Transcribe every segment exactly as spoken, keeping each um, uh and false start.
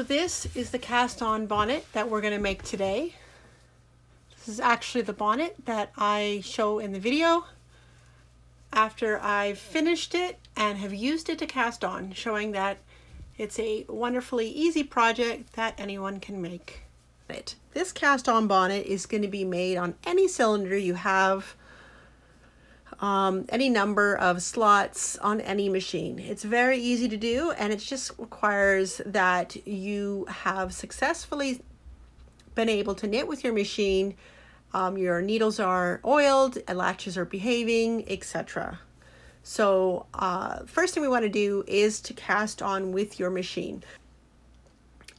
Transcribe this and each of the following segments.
So this is the cast on bonnet that we're going to make today. This is actually the bonnet that I show in the video after I've finished it and have used it to cast on, showing that it's a wonderfully easy project that anyone can make. It. This cast on bonnet is going to be made on any cylinder you have, um, any number of slots on any machine. It's very easy to do, and it just requires that you have successfully been able to knit with your machine, um, your needles are oiled, latches are behaving, et cetera. So uh, first thing we want to do is to cast on with your machine.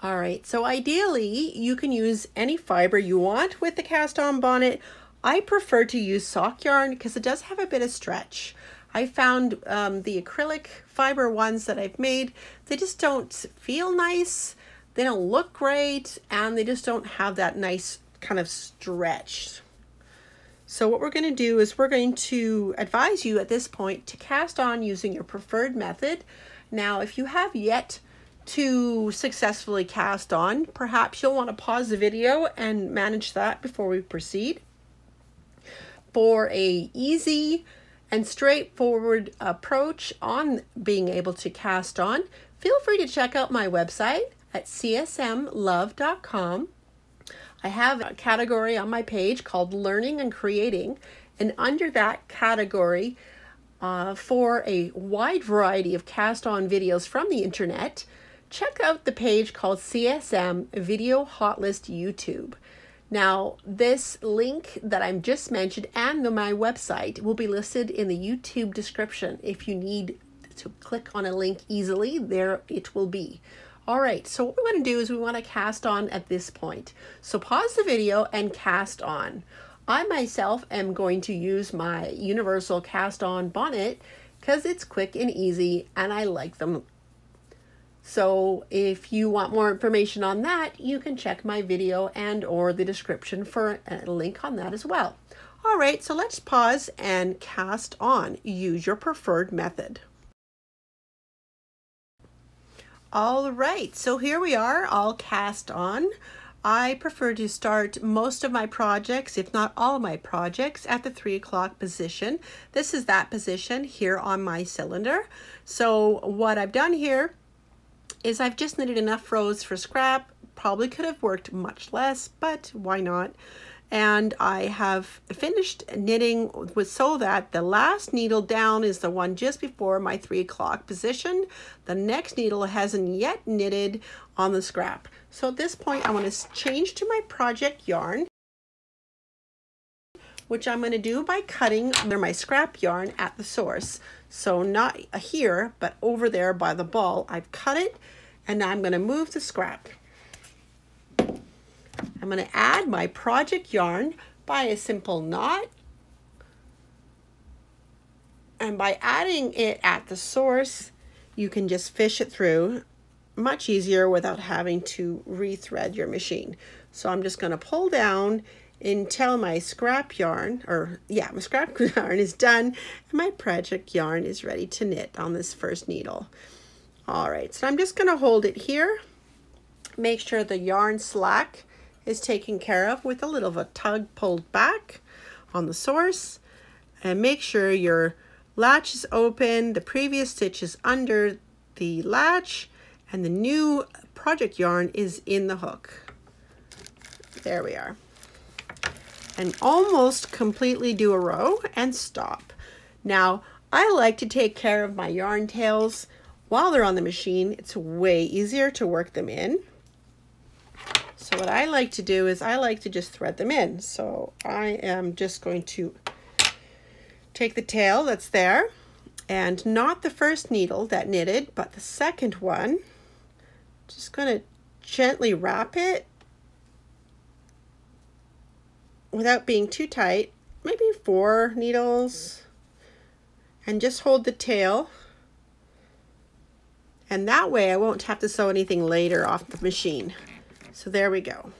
All right, so ideally you can use any fiber you want with the cast on bonnet. I prefer to use sock yarn because it does have a bit of stretch. I found um, the acrylic fiber ones that I've made, they just don't feel nice, they don't look great, and they just don't have that nice kind of stretch. So what we're gonna do is we're going to advise you at this point to cast on using your preferred method. Now, if you have yet to successfully cast on, perhaps you'll want to pause the video and manage that before we proceed. For a easy and straightforward approach on being able to cast on, feel free to check out my website at C S M love dot com. I have a category on my page called Learning and Creating, and under that category, uh, for a wide variety of cast on videos from the internet, check out the page called C S M Video Hotlist YouTube. Now, this link that I'm just mentioned and the, my website will be listed in the YouTube description. If you need to click on a link easily, there it will be. All right, so what we want to do is we want to cast on at this point. So pause the video and cast on. I myself am going to use my universal cast on bonnet because it's quick and easy and I like them. So if you want more information on that, you can check my video and or the description for a link on that as well. All right, so let's pause and cast on. Use your preferred method. All right, so here we are, all cast on. I prefer to start most of my projects, if not all of my projects, at the three o'clock position. This is that position here on my cylinder. So what I've done here is I've just knitted enough rows for scrap. Probably could have worked much less, but why not? And I have finished knitting with so that the last needle down is the one just before my three o'clock position. The next needle hasn't yet knitted on the scrap. So at this point, I want to change to my project yarn, which I'm going to do by cutting under my scrap yarn at the source. So not here, but over there by the ball, I've cut it, and now I'm going to move the scrap. I'm going to add my project yarn by a simple knot, and by adding it at the source you can just fish it through much easier without having to rethread your machine. So I'm just going to pull down until my scrap yarn, or yeah, my scrap yarn is done and my project yarn is ready to knit on this first needle. All right, so I'm just going to hold it here. Make sure the yarn slack is taken care of with a little of a tug pulled back on the source, and make sure your latch is open, the previous stitch is under the latch, and the new project yarn is in the hook. There we are. And almost completely do a row and stop. Now, I like to take care of my yarn tails while they're on the machine. It's way easier to work them in. So what I like to do is I like to just thread them in. So I am just going to take the tail that's there, and not the first needle that knitted, but the second one. Just going to gently wrap it without being too tight, maybe four needles, and just hold the tail. And that way I won't have to sew anything later off the machine. So there we go.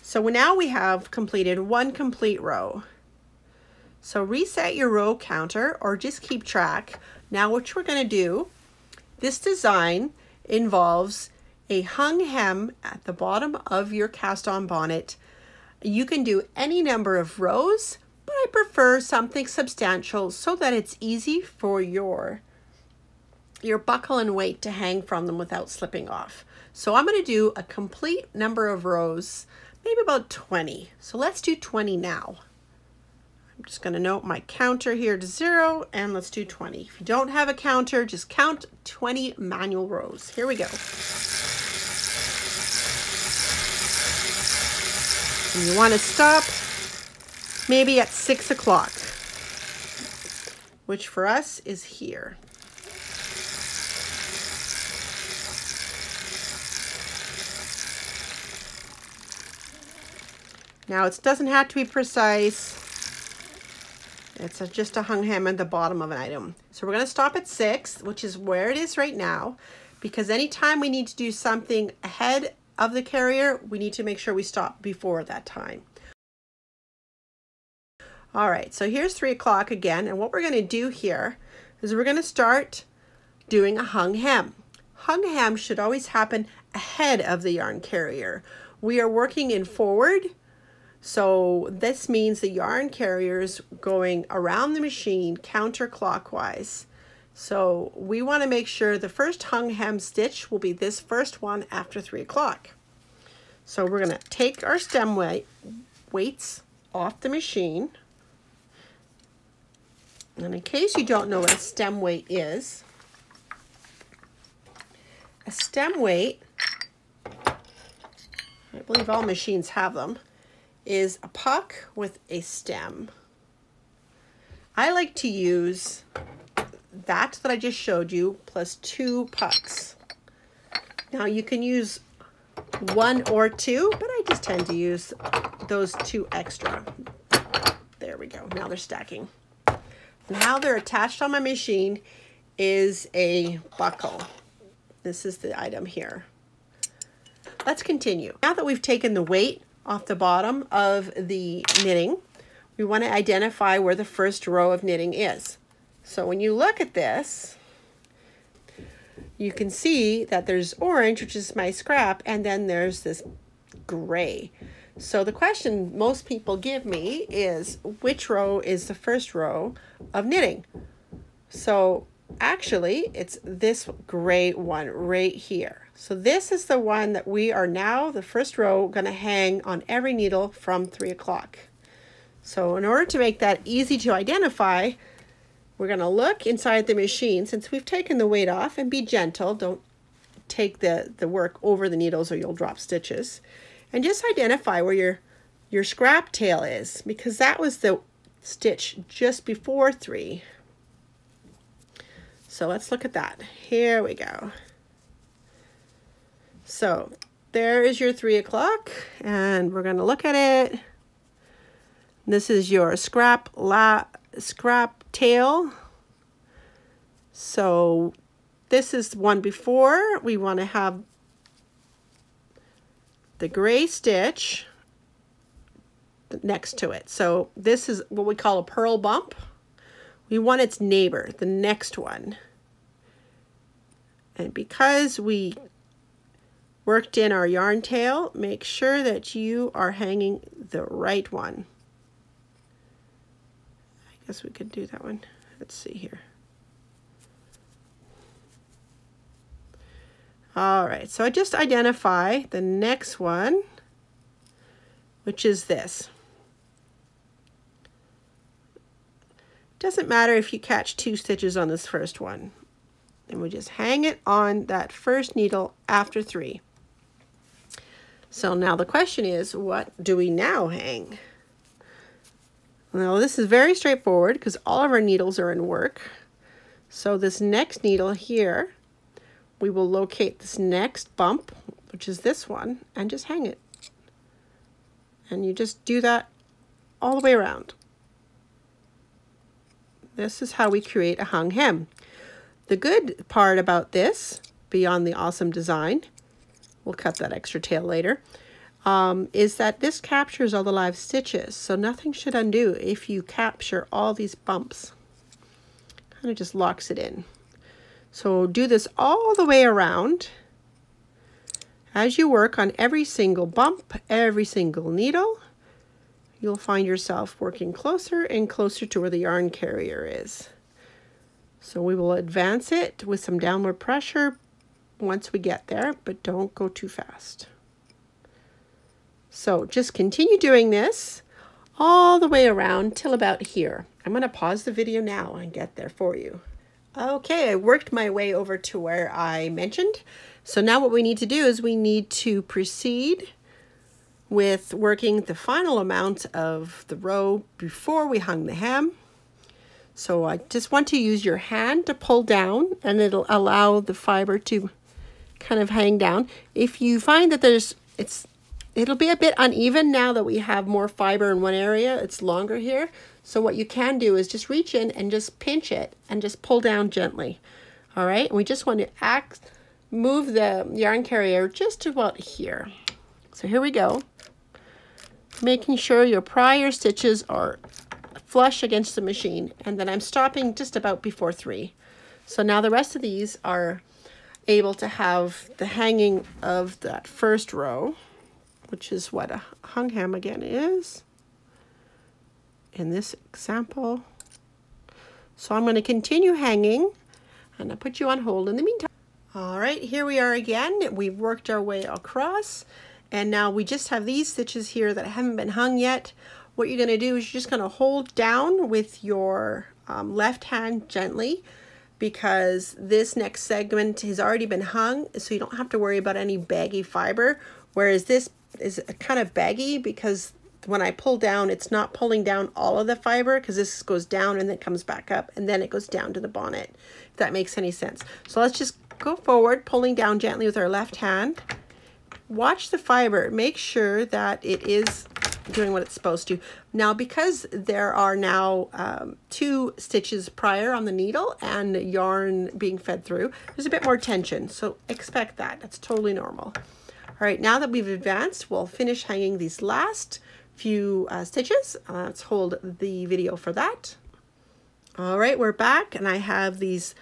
So now we have completed one complete row. So reset your row counter or just keep track. Now what we're going to do, this design involves a hung hem at the bottom of your cast on bonnet. You can do any number of rows, but I prefer something substantial so that it's easy for your, your buckle and weight to hang from them without slipping off. So I'm going to do a complete number of rows, maybe about twenty. So let's do twenty now. I'm just going to note my counter here to zero, and let's do twenty. If you don't have a counter, just count twenty manual rows. Here we go. And you want to stop maybe at six o'clock, which for us is here. Now it doesn't have to be precise. It's a, just a hung hem at the bottom of an item. So we're going to stop at six, which is where it is right now, because anytime we need to do something ahead of the carrier, we need to make sure we stop before that time. All right, so here's three o'clock again. And what we're going to do here is we're going to start doing a hung hem. Hung hem should always happen ahead of the yarn carrier. We are working in forward. So this means the yarn carrier's going around the machine counterclockwise. So we want to make sure the first hung hem stitch will be this first one after three o'clock. So we're going to take our stem weight, weights off the machine. And in case you don't know what a stem weight is, a stem weight, I believe all machines have them, is a puck with a stem. I like to use that that I just showed you plus two pucks. Now you can use one or two, but I just tend to use those two extra. There we go, now they're stacking. And how they're attached on my machine is a buckle. This is the item here. Let's continue. Now that we've taken the weight off the bottom of the knitting, we want to identify where the first row of knitting is. So when you look at this, you can see that there's orange, which is my scrap, and then there's this gray. So the question most people give me is, which row is the first row of knitting? So actually, it's this gray one right here. So this is the one that we are now, the first row, going to hang on every needle from three o'clock. So in order to make that easy to identify, we're going to look inside the machine since we've taken the weight off, and be gentle. Don't take the, the work over the needles or you'll drop stitches. And just identify where your, your scrap tail is, because that was the stitch just before three. So let's look at that. Here we go. So there is your three o'clock, and we're going to look at it. This is your scrap la scrap tail. So this is the one before. We want to have the gray stitch next to it. So this is what we call a purl bump. We want its neighbor, the next one. And because we worked in our yarn tail, make sure that you are hanging the right one. I guess we could do that one. Let's see here. All right, so I just identify the next one, which is this. Doesn't matter if you catch two stitches on this first one, and we just hang it on that first needle after three. So now the question is, what do we now hang? Now this is very straightforward because all of our needles are in work. So this next needle here, we will locate this next bump, which is this one, and just hang it. And you just do that all the way around. This is how we create a hung hem. The good part about this, beyond the awesome design, we'll cut that extra tail later, um, is that this captures all the live stitches. So nothing should undo if you capture all these bumps. Kind of just locks it in. So do this all the way around. As you work on every single bump, every single needle, you'll find yourself working closer and closer to where the yarn carrier is. So we will advance it with some downward pressure once we get there, but don't go too fast. So just continue doing this all the way around till about here. I'm going to pause the video now and get there for you. Okay, I worked my way over to where I mentioned. So now what we need to do is we need to proceed with working the final amount of the row before we hung the hem. So I just want to use your hand to pull down, and it'll allow the fiber to kind of hang down. If you find that there's, it's, it'll be a bit uneven now that we have more fiber in one area, it's longer here. So what you can do is just reach in and just pinch it and just pull down gently. All right, and we just want to act, move the yarn carrier just to about here. So here we go. Making sure your prior stitches are flush against the machine, and then I'm stopping just about before three. So now the rest of these are able to have the hanging of that first row, which is what a hung hem again is in this example. So I'm going to continue hanging, and I'll put you on hold in the meantime. All right, here we are again. We've worked our way across, and now we just have these stitches here that haven't been hung yet. What you're going to do is you're just going to hold down with your um, left hand gently, because this next segment has already been hung, so you don't have to worry about any baggy fiber, whereas this is kind of baggy because when I pull down, it's not pulling down all of the fiber, because this goes down and then comes back up and then it goes down to the bonnet, if that makes any sense. So let's just go forward, pulling down gently with our left hand. Watch the fiber, make sure that it is doing what it's supposed to. Now, because there are now um, two stitches prior on the needle and yarn being fed through, there's a bit more tension, so expect that. That's totally normal. All right, now that we've advanced, we'll finish hanging these last few uh, stitches. Uh, let's hold the video for that. All right, we're back, and I have these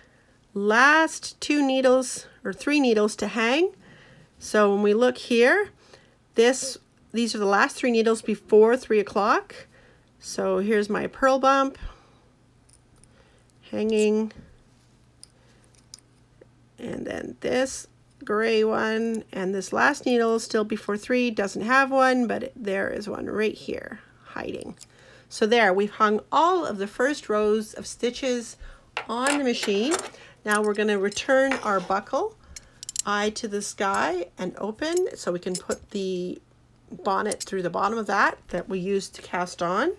last two needles or three needles to hang. So when we look here, this these are the last three needles before three o'clock. So here's my purl bump, hanging, and then this gray one, and this last needle still before three, doesn't have one, but it, there is one right here, hiding. So there, we've hung all of the first rows of stitches on the machine. Now we're gonna return our buckle, eye to the sky, and open, so we can put the bonnet through the bottom of that that we used to cast on,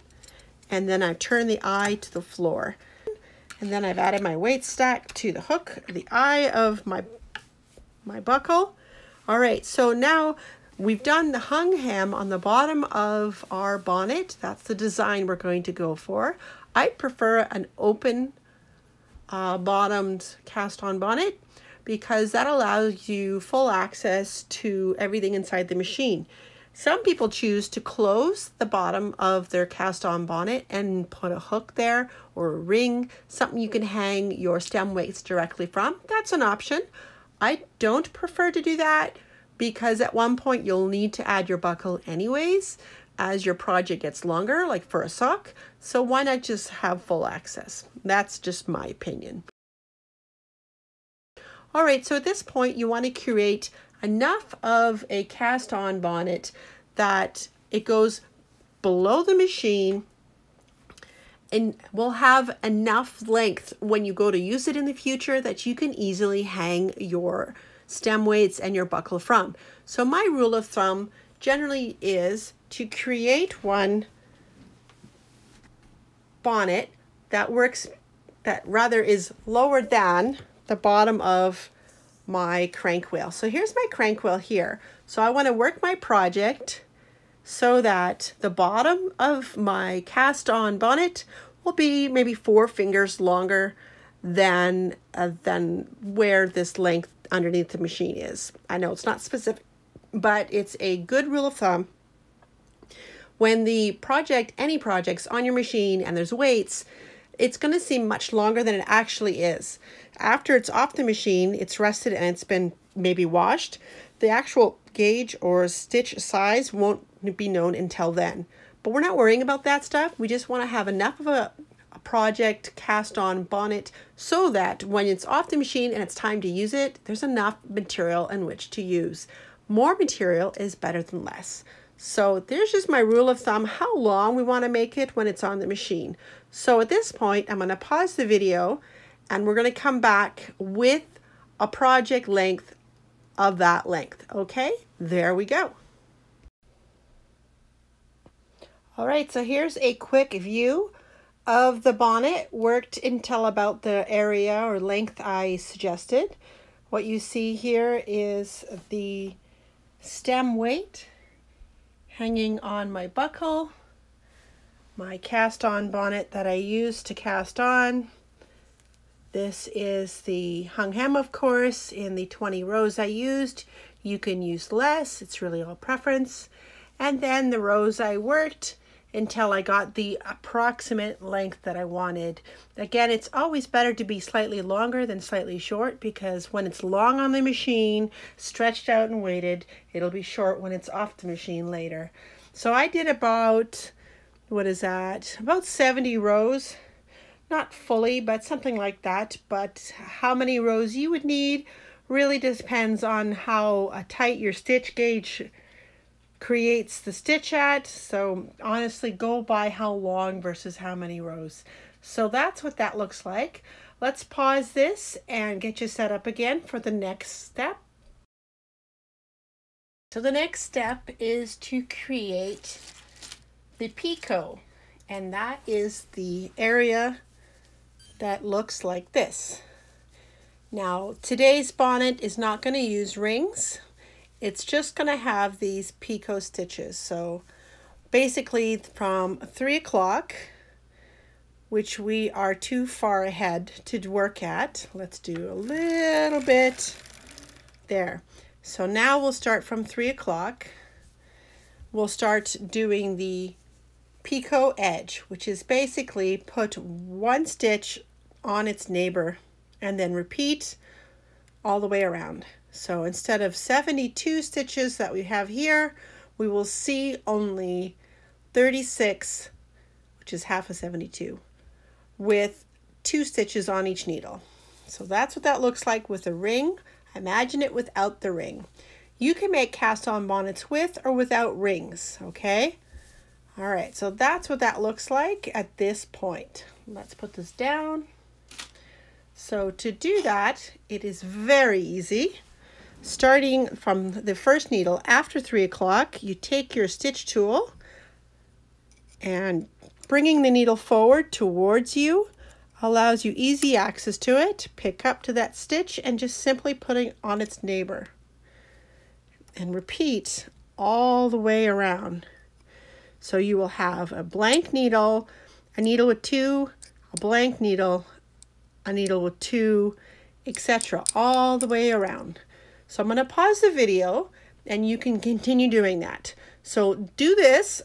and then I turn the eye to the floor, and then I've added my weight stack to the hook, the eye of my my buckle. All right, so now we've done the hung hem on the bottom of our bonnet. That's the design we're going to go for. I prefer an open uh, bottomed cast on bonnet, because that allows you full access to everything inside the machine. Some people choose to close the bottom of their cast-on bonnet and put a hook there or a ring, something you can hang your stem weights directly from. That's an option. I don't prefer to do that, because at one point you'll need to add your buckle anyways as your project gets longer, like for a sock. So why not just have full access? That's just my opinion. All right, so at this point you want to create enough of a cast-on bonnet that it goes below the machine and will have enough length when you go to use it in the future that you can easily hang your stem weights and your buckle from. So my rule of thumb generally is to create one bonnet that works, that rather is lower than the bottom of my crank wheel. So here's my crank wheel here. So I want to work my project so that the bottom of my cast on bonnet will be maybe four fingers longer than uh, than where this length underneath the machine is. I know it's not specific, but it's a good rule of thumb. When the project, any project's on your machine and there's weights, it's going to seem much longer than it actually is. After it's off the machine, it's rested and it's been maybe washed, The actual gauge or stitch size won't be known until then. But we're not worrying about that stuff. We just want to have enough of a, a project cast on bonnet so that when it's off the machine and it's time to use it, there's enough material in which to use. More material is better than less. So there's just my rule of thumb, how long we want to make it when it's on the machine. So at this point, I'm going to pause the video and we're going to come back with a project length of that length. Okay, there we go. All right, so here's a quick view of the bonnet worked until about the area or length I suggested. What you see here is the stem weight hanging on my buckle, my cast on bonnet that I use to cast on. This is the hung hem, of course, in the twenty rows I used. You can use less, it's really all preference. And then the rows I worked until I got the approximate length that I wanted. Again, it's always better to be slightly longer than slightly short, because when it's long on the machine, stretched out and weighted, it'll be short when it's off the machine later. So I did about, what is that? About seventy rows, not fully, but something like that. But how many rows you would need really depends on how tight your stitch gauge creates the stitch at. So honestly, go by how long versus how many rows. So that's what that looks like. Let's pause this and get you set up again for the next step. So the next step is to create the picot, and that is the area that looks like this. Now today's bonnet is not going to use rings. It's just going to have these picot stitches. So basically from three o'clock, which we are too far ahead to work at. Let's do a little bit there. So now we'll start from three o'clock. We'll start doing the picot edge, which is basically put one stitch on its neighbor and then repeat all the way around. So instead of seventy-two stitches that we have here, we will see only thirty-six, which is half of seventy-two, with two stitches on each needle. So that's what that looks like with a ring. Imagine it without the ring. You can make cast on bonnets with or without rings, okay? All right, so that's what that looks like at this point. Let's put this down. So to do that, it is very easy. Starting from the first needle after three o'clock, you take your stitch tool and bringing the needle forward towards you allows you easy access to it. Pick up to that stitch and just simply putting on its neighbor and repeat all the way around. So you will have a blank needle, a needle with two, a blank needle, a needle with two, et cetera, all the way around. So I'm going to pause the video and you can continue doing that. So do this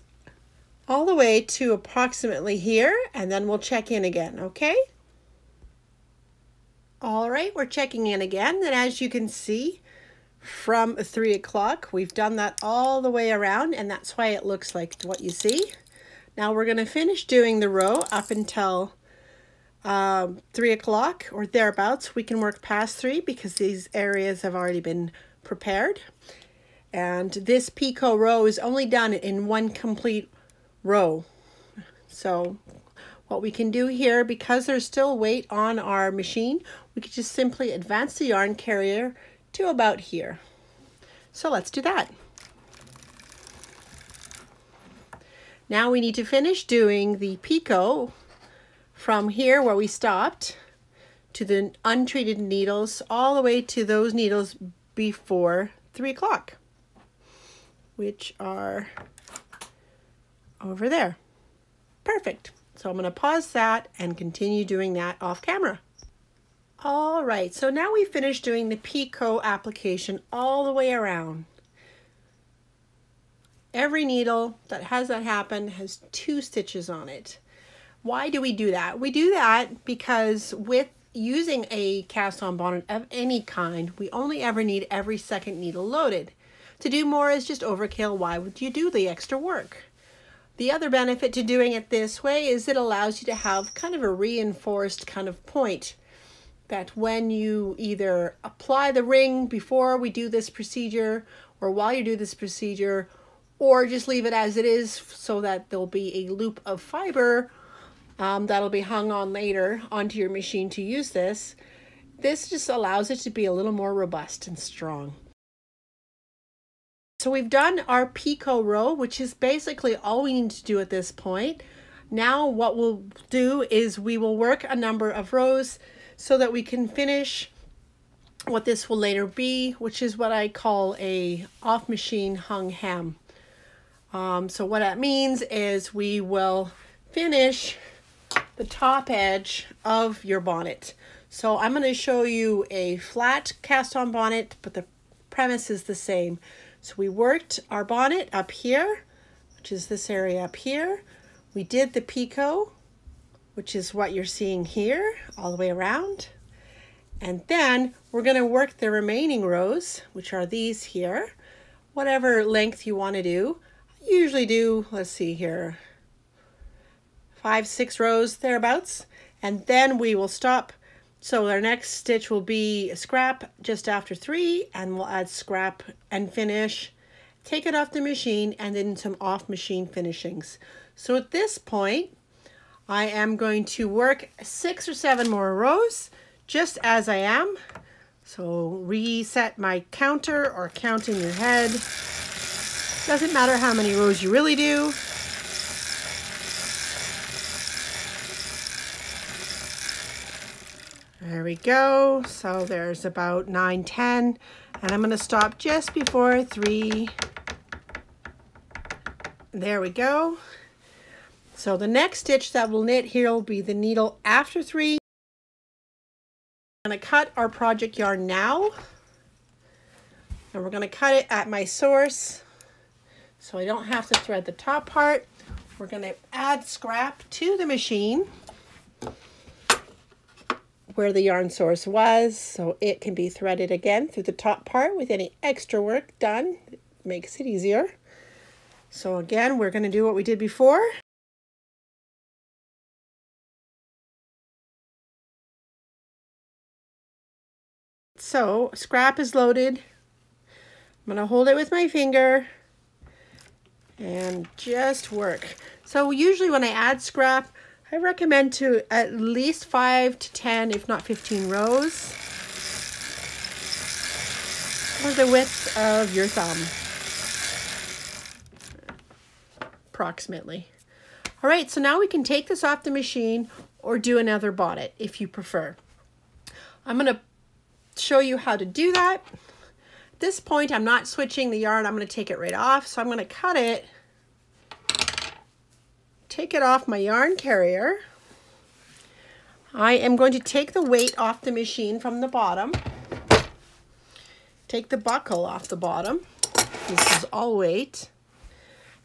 all the way to approximately here and then we'll check in again, okay? All right, we're checking in again. And as you can see from three o'clock, we've done that all the way around and that's why it looks like what you see. Now we're going to finish doing the row up until um three o'clock or thereabouts. We can work past three because these areas have already been prepared, and this picot row is only done in one complete row. So what we can do here, because there's still weight on our machine, we could just simply advance the yarn carrier to about here. So let's do that. Now we need to finish doing the picot from here where we stopped to the untreated needles all the way to those needles before three o'clock, which are over there. Perfect. So I'm going to pause that and continue doing that off camera. All right, so now we finished doing the picot application all the way around. Every needle that has that happen has two stitches on it. Why do we do that? We do that because with using a cast on bonnet of any kind, we only ever need every second needle loaded. To do more is just overkill. Why would you do the extra work? The other benefit to doing it this way is it allows you to have kind of a reinforced kind of point that when you either apply the ring before we do this procedure or while you do this procedure, or just leave it as it is so that there'll be a loop of fiber um, that'll be hung on later onto your machine to use this. This just allows it to be a little more robust and strong. So we've done our picot row, which is basically all we need to do at this point. Now what we'll do is we will work a number of rows so that we can finish what this will later be, which is what I call a off-machine hung hem. Um, so what that means is we will finish the top edge of your bonnet. So I'm going to show you a flat cast-on bonnet, but the premise is the same. So we worked our bonnet up here, which is this area up here. We did the picot, which is what you're seeing here, all the way around. And then we're going to work the remaining rows, which are these here, whatever length you want to do. I usually do, let's see here, five, six rows thereabouts, and then we will stop. So our next stitch will be a scrap just after three, and we'll add scrap and finish, take it off the machine, and then some off machine finishings. So at this point, I am going to work six or seven more rows, just as I am. So reset my counter or count in your head. Doesn't matter how many rows you really do. There we go. So there's about nine, ten, and I'm going to stop just before three. There we go. So the next stitch that we'll knit here will be the needle after three. I'm going to cut our project yarn now, and we're going to cut it at my source so I don't have to thread the top part. We're going to add scrap to the machine where the yarn source was, so it can be threaded again through the top part with any extra work done. It makes it easier. So again, we're going to do what we did before. So scrap is loaded. I'm going to hold it with my finger and just work. So usually when I add scrap, I recommend to at least five to ten, if not fifteen rows, or the width of your thumb, approximately. All right, so now we can take this off the machine or do another bonnet if you prefer. I'm gonna show you how to do that. At this point, I'm not switching the yarn. I'm gonna take it right off, so I'm gonna cut it. Take it off my yarn carrier. I am going to take the weight off the machine from the bottom. Take the buckle off the bottom. This is all weight.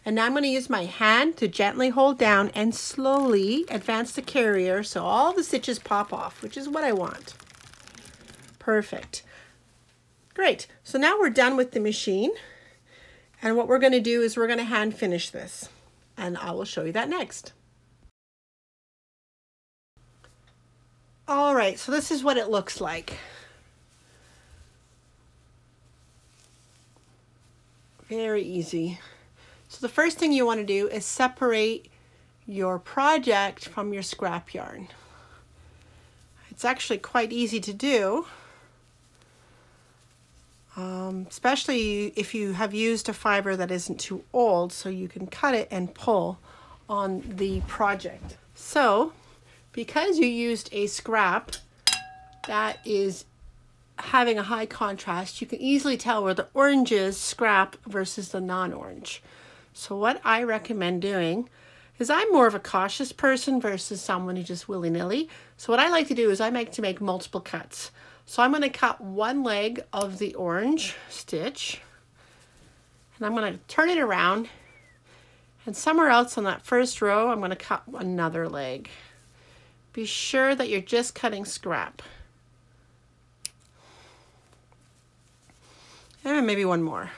And now I'm going to use my hand to gently hold down and slowly advance the carrier so all the stitches pop off, which is what I want. Perfect. Great. So now we're done with the machine. And what we're going to do is we're going to hand finish this. And I will show you that next. All right, so this is what it looks like. Very easy. So the first thing you want to do is separate your project from your scrap yarn. It's actually quite easy to do, Um, especially if you have used a fiber that isn't too old, so you can cut it and pull on the project. So because you used a scrap that is having a high contrast, you can easily tell where the orange is scrap versus the non-orange. So what I recommend doing is, I'm more of a cautious person versus someone who just willy-nilly. So what I like to do is I like to make multiple cuts. So I'm going to cut one leg of the orange stitch, and I'm going to turn it around, and somewhere else on that first row, I'm going to cut another leg. Be sure that you're just cutting scrap. And maybe one more.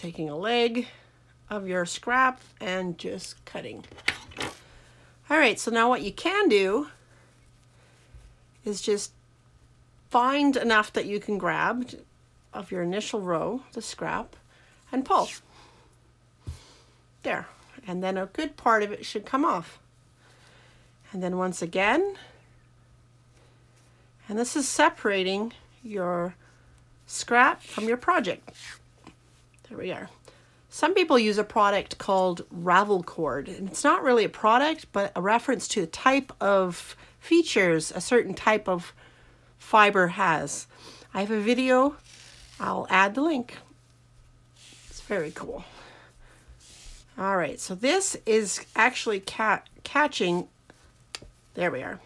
taking a leg of your scrap and just cutting. All right, so now what you can do is just find enough that you can grab of your initial row, the scrap, and pull. There, and then a good part of it should come off. And then once again, and this is separating your scrap from your project. There we are. Some people use a product called ravel cord, and it's not really a product, but a reference to the type of features a certain type of fiber has. I have a video, I'll add the link. It's very cool. All right, so this is actually ca catching, there we are.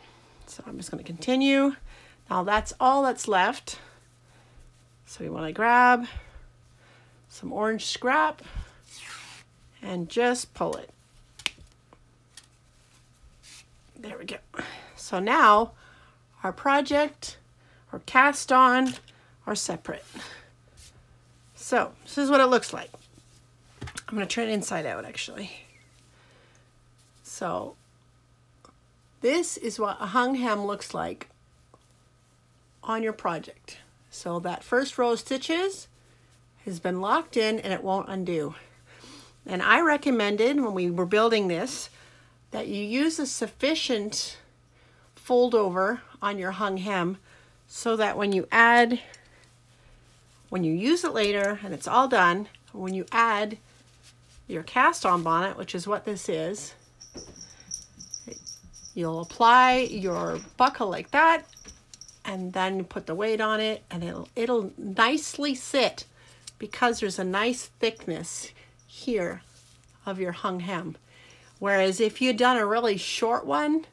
So I'm just gonna continue. Now that's all that's left. So we wanna grab some orange scrap and just pull it. There we go. So now our project or cast on are separate. So this is what it looks like. I'm gonna turn it inside out actually. So this is what a hung hem looks like on your project. So that first row of stitches has been locked in and it won't undo. And I recommended when we were building this that you use a sufficient fold over on your hung hem so that when you add, when you use it later and it's all done, when you add your cast on bonnet, which is what this is, you'll apply your buckle like that and then you put the weight on it and it'll, it'll nicely sit because there's a nice thickness here of your hung hem. Whereas if you'd done a really short one,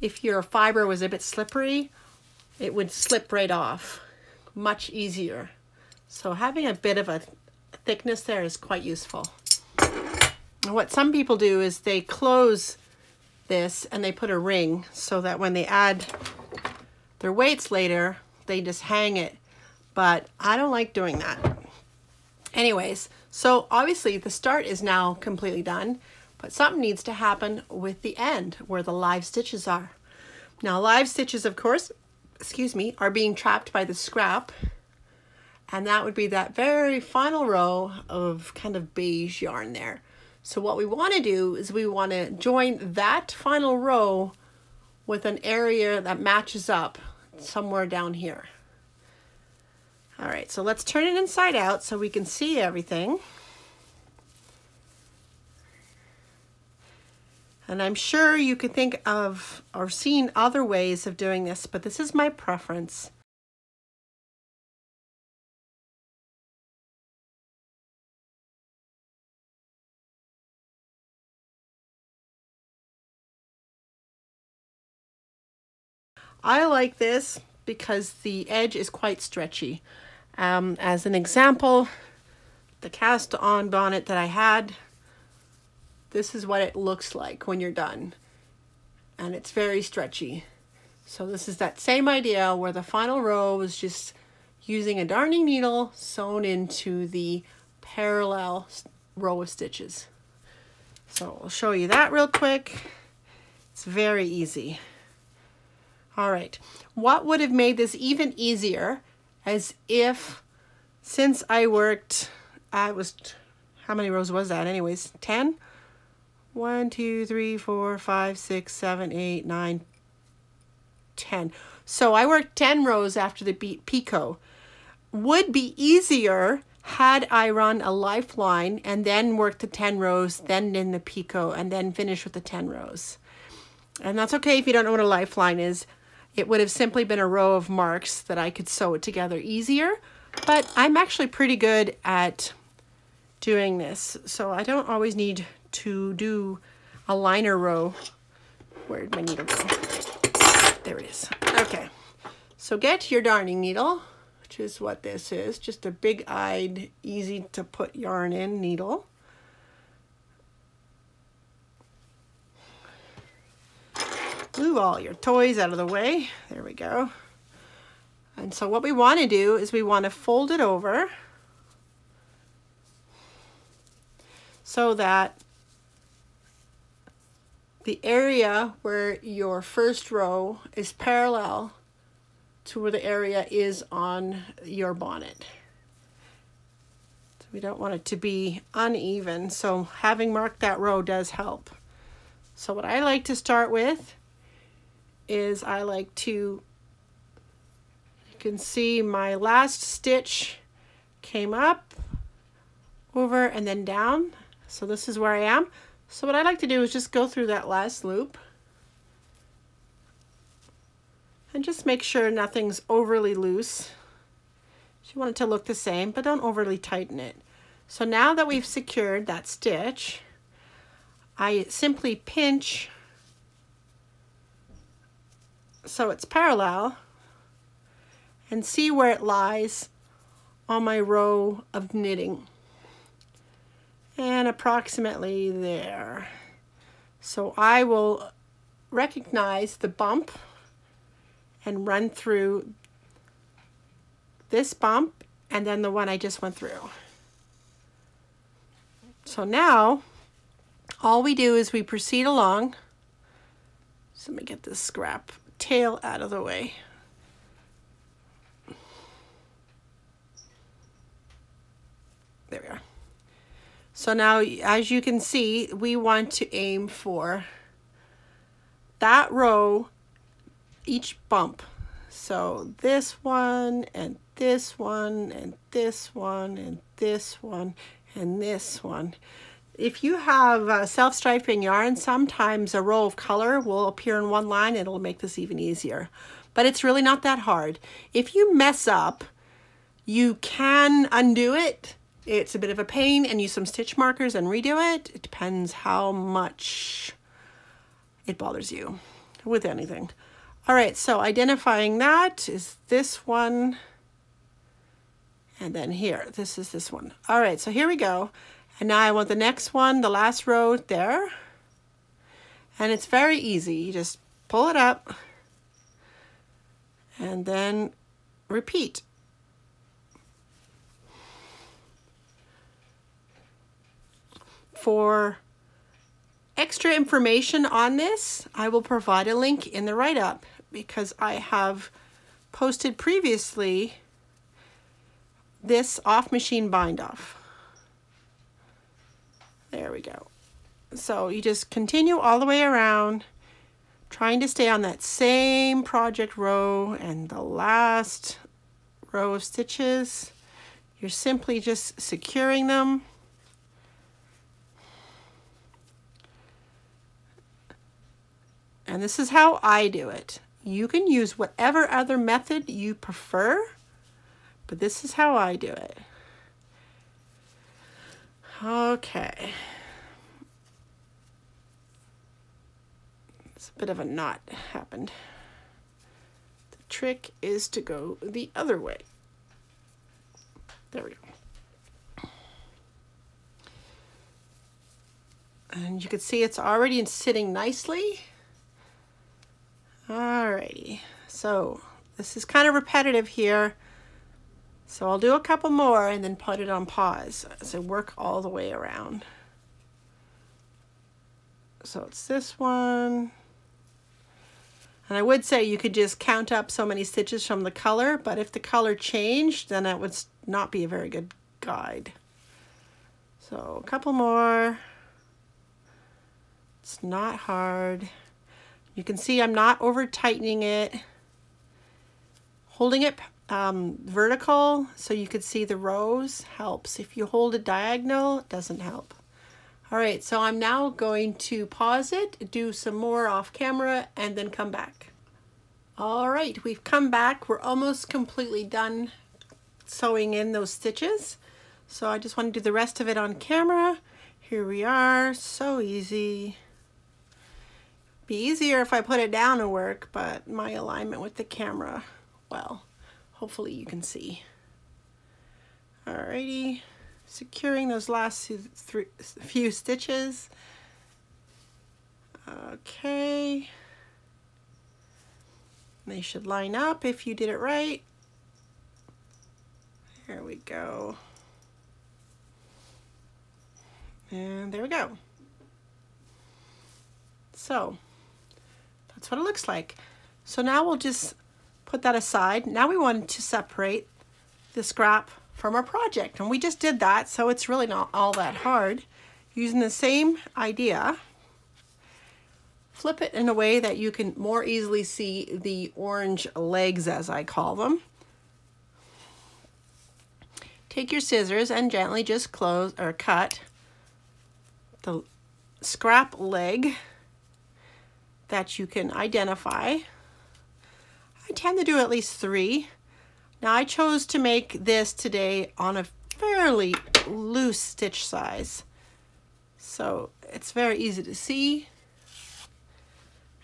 if your fiber was a bit slippery, it would slip right off much easier. So having a bit of a thickness there is quite useful. And what some people do is they close this and they put a ring so that when they add their weights later, they just hang it. But I don't like doing that. Anyways, so obviously the start is now completely done, but something needs to happen with the end where the live stitches are. Now live stitches, of course, excuse me, are being trapped by the scrap. And that would be that very final row of kind of beige yarn there. So what we want to do is we want to join that final row with an area that matches up somewhere down here. All right, so let's turn it inside out so we can see everything. And I'm sure you could think of or seen other ways of doing this, but this is my preference. I like this because the edge is quite stretchy. Um, as an example, the cast on bonnet that I had, this is what it looks like when you're done. And it's very stretchy. So this is that same idea where the final row was just using a darning needle sewn into the parallel row of stitches. So I'll show you that real quick. It's very easy. All right, what would have made this even easier as if, since I worked, I was, how many rows was that anyways? ten? one, two, three, four, five, six, seven, eight, nine, ten. So I worked ten rows after the picot. Would be easier had I run a lifeline and then worked the ten rows, then in the picot, and then finished with the ten rows. And that's okay if you don't know what a lifeline is. It would have simply been a row of marks that I could sew it together easier, but I'm actually pretty good at doing this. So I don't always need to do a liner row. Where'd my needle go? There it is. Okay. So get your darning needle, which is what this is, just a big-eyed, easy to put yarn in needle. Move all your toys out of the way. There we go. And so what we want to do is we want to fold it over so that the area where your first row is parallel to where the area is on your bonnet. So we don't want it to be uneven, so having marked that row does help. So what I like to start with is I like to, you can see my last stitch came up, over, and then down. So this is where I am. So what I like to do is just go through that last loop and just make sure nothing's overly loose. You want it to look the same, but don't overly tighten it. So now that we've secured that stitch, I simply pinch so it's parallel and see where it lies on my row of knitting, and approximately there. So I will recognize the bump and run through this bump and then the one I just went through. So now all we do is we proceed along. So let me get this scrap tail out of the way. There we are. So now, as you can see, we want to aim for that row, each bump. So this one, and this one, and this one, and this one, and this one. If you have uh, self-striping yarn, sometimes a row of color will appear in one line. It'll make this even easier. But it's really not that hard. If you mess up, you can undo it. It's a bit of a pain, and use some stitch markers and redo it. It depends how much it bothers you with anything. All right, so identifying that is this one, and then here, this is this one. All right, so here we go. And now I want the next one, the last row there. And it's very easy. You just pull it up and then repeat. For extra information on this, I will provide a link in the write-up, because I have posted previously this off-machine bind-off. There we go. So you just continue all the way around, trying to stay on that same project row and the last row of stitches. You're simply just securing them. And this is how I do it. You can use whatever other method you prefer, but this is how I do it. Okay. It's a bit of a knot happened. The trick is to go the other way. There we go. And you can see it's already sitting nicely. Alrighty, so this is kind of repetitive here, so I'll do a couple more and then put it on pause. So work all the way around. So it's this one, and I would say you could just count up so many stitches from the color, but if the color changed, then that would not be a very good guide. So a couple more. It's not hard. You can see I'm not over tightening it, holding it um, vertical so you could see the rows helps. If you hold it diagonal, it doesn't help. All right, so I'm now going to pause it, do some more off camera, and then come back. All right, we've come back. We're almost completely done sewing in those stitches. So I just want to do the rest of it on camera. Here we are, so easy. Be easier if I put it down to work, but my alignment with the camera, well, hopefully you can see. Alrighty, securing those last few stitches. Okay, they should line up if you did it right. There we go. And there we go. So that's what it looks like. So now we'll just put that aside. Now we want to separate the scrap from our project, and we just did that, so it's really not all that hard. Using the same idea, flip it in a way that you can more easily see the orange legs, as I call them. Take your scissors and gently just close or cut the scrap leg that you can identify. I tend to do at least three. Now I chose to make this today on a fairly loose stitch size, so it's very easy to see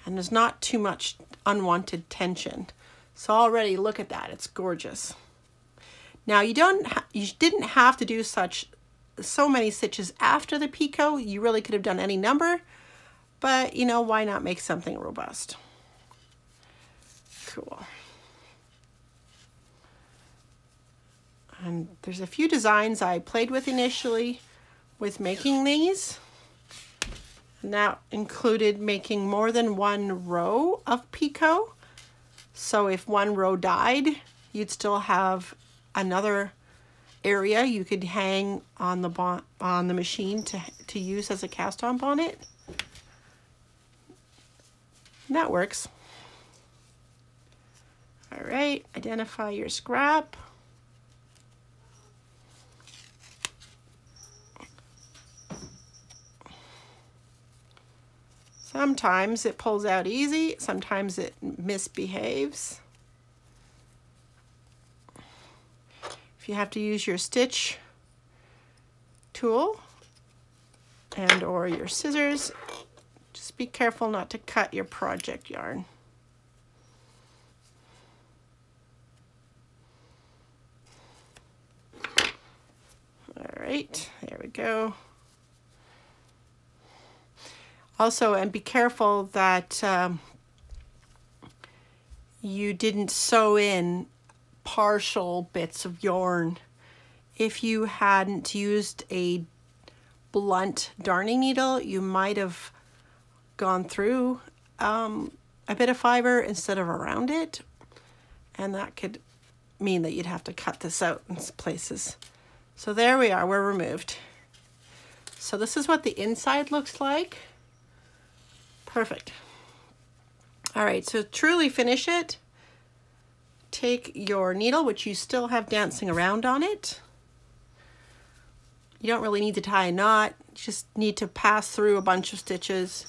and there's not too much unwanted tension. So already look at that, it's gorgeous. Now you don't ha you didn't have to do such so many stitches after the picot. You really could have done any number, but you know, why not make something robust? Cool. And there's a few designs I played with initially with making these, and that included making more than one row of picot. So if one row died, you'd still have another area you could hang on the bon on the machine to, to use as a cast on bonnet. And that works. All right, identify your scrap. Sometimes it pulls out easy, sometimes it misbehaves. If you have to use your stitch tool and or your scissors, just be careful not to cut your project yarn. All right, there we go. Also, and be careful that um, you didn't sew in partial bits of yarn. If you hadn't used a blunt darning needle, you might have gone through um, a bit of fiber instead of around it, and that could mean that you'd have to cut this out in places. So there we are, we're removed. So this is what the inside looks like. Perfect. All right, so truly finish it. Take your needle, which you still have dancing around on it. You don't really need to tie a knot, you just need to pass through a bunch of stitches,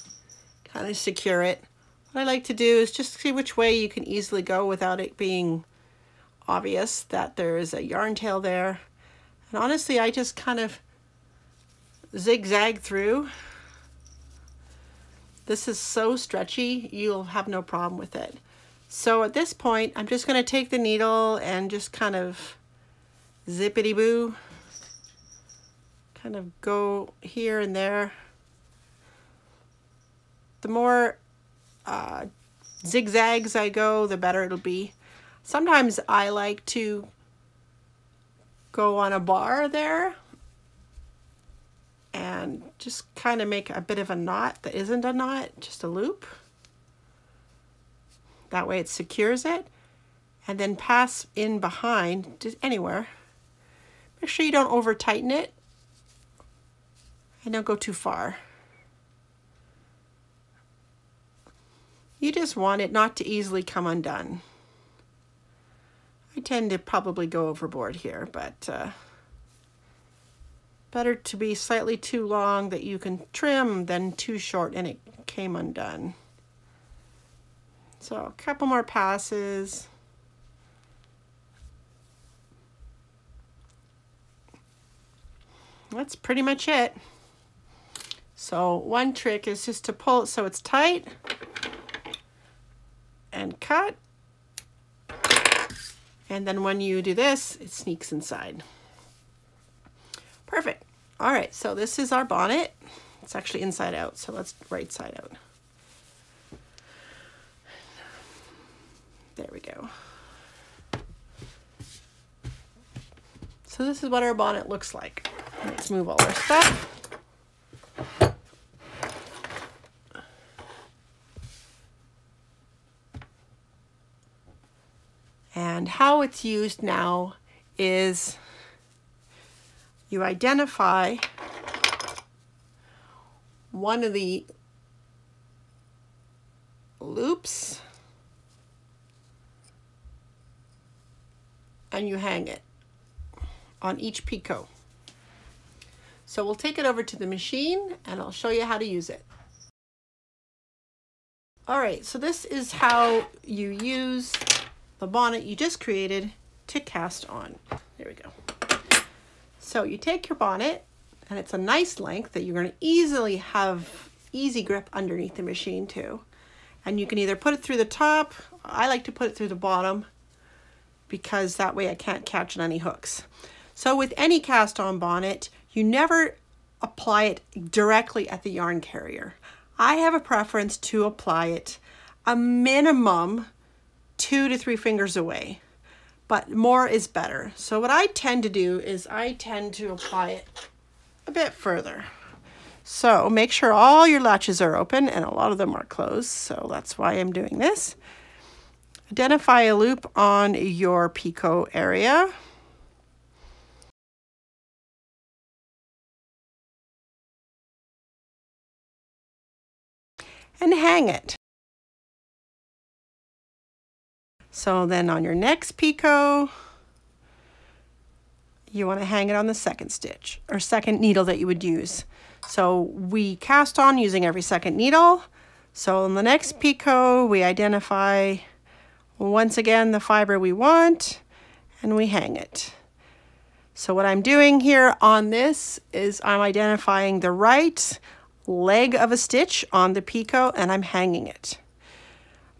kind of secure it. What I like to do is just see which way you can easily go without it being obvious that there is a yarn tail there. And honestly, I just kind of zigzag through. This is so stretchy, you'll have no problem with it. So at this point, I'm just gonna take the needle and just kind of zippity-boo, kind of go here and there. The more uh, zigzags I go, the better it'll be. Sometimes I like to go on a bar there and just kind of make a bit of a knot that isn't a knot, just a loop. That way it secures it. And then pass in behind, just anywhere. Make sure you don't over tighten it and don't go too far. You just want it not to easily come undone. I tend to probably go overboard here, but uh, better to be slightly too long that you can trim than too short and it came undone. So a couple more passes. That's pretty much it. So one trick is just to pull it so it's tight and cut. And then when you do this, it sneaks inside. Perfect. All right, so this is our bonnet. It's actually inside out, so let's right side out. There we go. So this is what our bonnet looks like. Let's move all our stuff. And how it's used now is you identify one of the loops and you hang it on each picot. So we'll take it over to the machine and I'll show you how to use it. All right, so this is how you use the bonnet you just created to cast on. There we go. So you take your bonnet, and it's a nice length that you're going to easily have easy grip underneath the machine too. And you can either put it through the top. I like to put it through the bottom because that way I can't catch on any hooks. So with any cast on bonnet, you never apply it directly at the yarn carrier. I have a preference to apply it a minimum two to three fingers away, but more is better. So what I tend to do is I tend to apply it a bit further. So make sure all your latches are open, and a lot of them are closed, so that's why I'm doing this. Identify a loop on your picot area. And hang it. So then on your next picot, you want to hang it on the second stitch or second needle that you would use. So we cast on using every second needle. So on the next picot, we identify once again the fiber we want and we hang it. So what I'm doing here on this is I'm identifying the right leg of a stitch on the picot and I'm hanging it.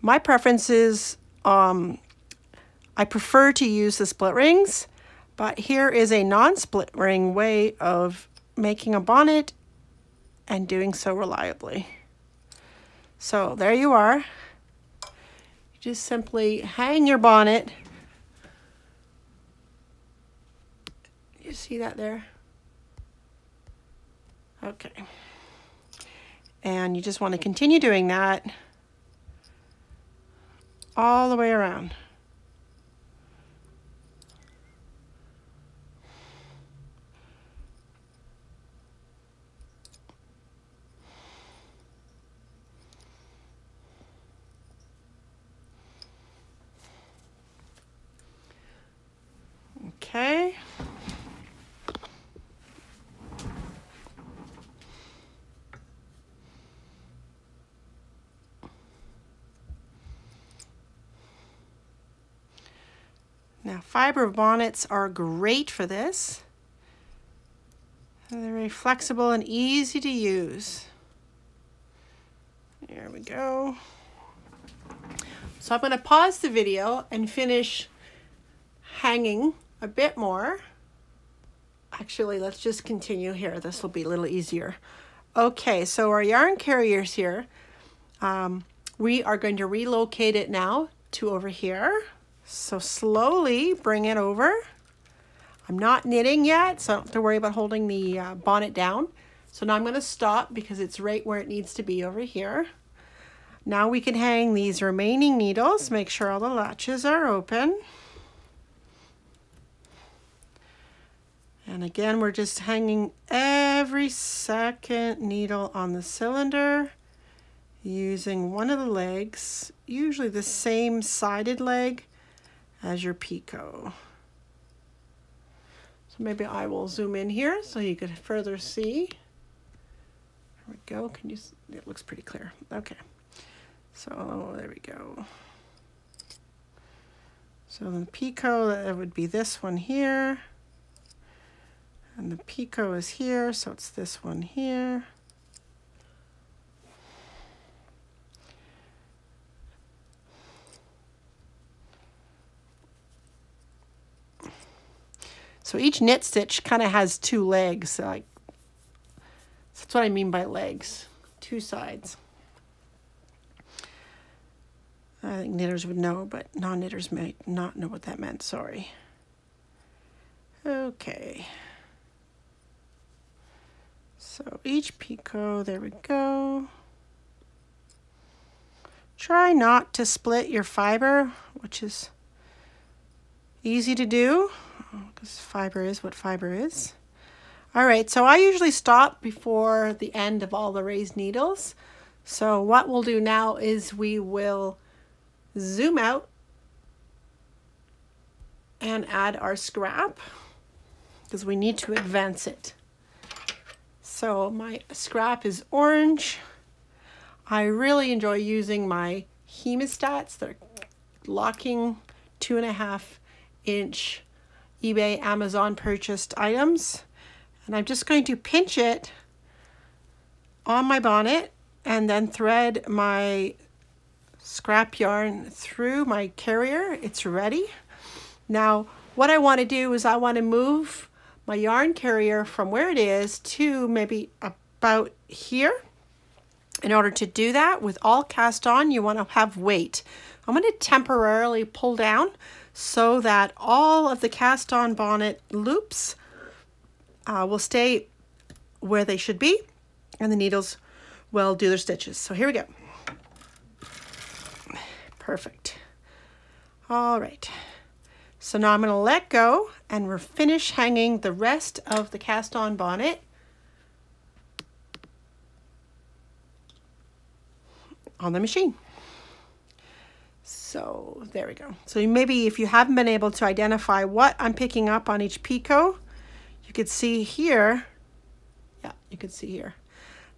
My preference is um, I prefer to use the split rings, but here is a non-split ring way of making a bonnet and doing so reliably. So there you are. You just simply hang your bonnet. You see that there? Okay. And you just want to continue doing that all the way around. Okay. Now, fiber bonnets are great for this. They're very flexible and easy to use. There we go. So I'm going to pause the video and finish hanging a bit more. Actually, let's just continue here. This will be a little easier. Okay, so our yarn carriers here, um, we are going to relocate it now to over here. So slowly bring it over. I'm not knitting yet, so I don't have to worry about holding the uh, bonnet down. So now I'm going to stop because it's right where it needs to be over here. Now we can hang these remaining needles. Make sure all the latches are open. And again, we're just hanging every second needle on the cylinder using one of the legs, usually the same sided leg as your picot. So maybe I will zoom in here so you can further see. There we go. Can you see? It looks pretty clear. Okay. So there we go. So the picot, that would be this one here. And the picot is here, so it's this one here. So each knit stitch kind of has two legs. Like, that's what I mean by legs, two sides. I think knitters would know, but non-knitters might not know what that meant, sorry. Okay. So each picot, there we go. Try not to split your fiber, which is Easy to do, because fiber is what fiber is. All right, so I usually stop before the end of all the raised needles. So what we'll do now is we will zoom out and add our scrap, because we need to advance it. So my scrap is orange. I really enjoy using my hemostats. They're locking two and a half inch eBay, Amazon purchased items. And I'm just going to pinch it on my bonnet and then thread my scrap yarn through my carrier. It's ready. Now, what I want to do is I want to move my yarn carrier from where it is to maybe about here. In order to do that, with all cast on, you want to have weight. I'm going to temporarily pull down so that all of the cast on bonnet loops uh, will stay where they should be and the needles will do their stitches. So here we go. Perfect. All right. So now I'm going to let go and we're finished hanging the rest of the cast on bonnet on the machine. So there we go. So maybe if you haven't been able to identify what I'm picking up on each picot, you could see here, yeah, you could see here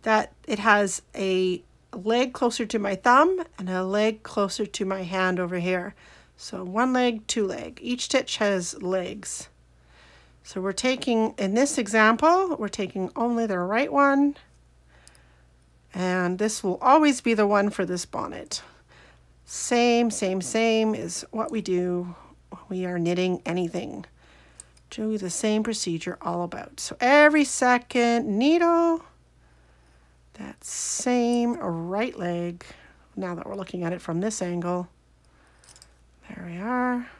that it has a leg closer to my thumb and a leg closer to my hand over here. So one leg, two leg. Each stitch has legs. So we're taking, in this example, we're taking only the right one. And this will always be the one for this bonnet. Same, same, same is what we do when we are knitting anything. Do the same procedure all about. So every second needle, that same right leg, now that we're looking at it from this angle, there we are.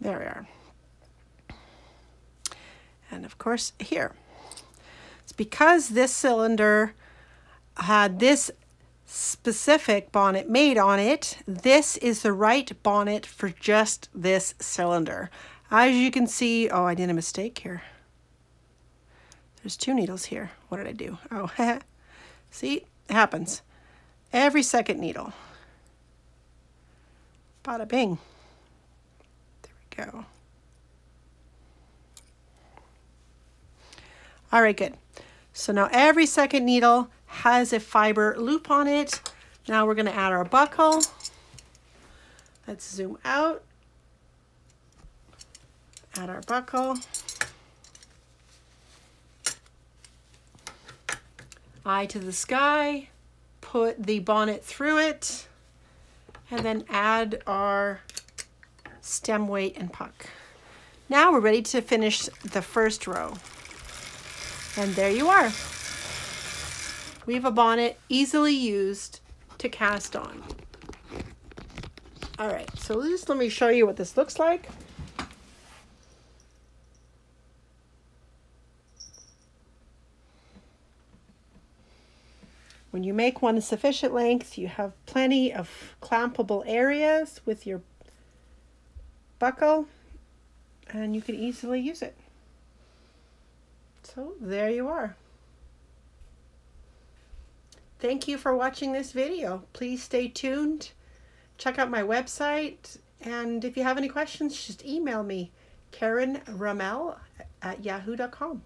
There we are. And of course here. It's because this cylinder had this specific bonnet made on it, this is the right bonnet for just this cylinder. As you can see, oh, I did a mistake here. There's two needles here. What did I do? Oh, see, it happens. Every second needle. Bada bing. There we go. All right, good. So now every second needle has a fiber loop on it. Now we're going to add our buckle. Let's zoom out. Add our buckle. Eye to the sky. Put the bonnet through it. And then add our stem weight and puck. Now we're ready to finish the first row. And there you are. We have a bonnet easily used to cast on. All right, so just let me show you what this looks like. When you make one a sufficient length, you have plenty of clampable areas with your buckle, and you can easily use it. So there you are. Thank you for watching this video. Please stay tuned. Check out my website, and if you have any questions, just email me, Karen Ramel at yahoo dot com.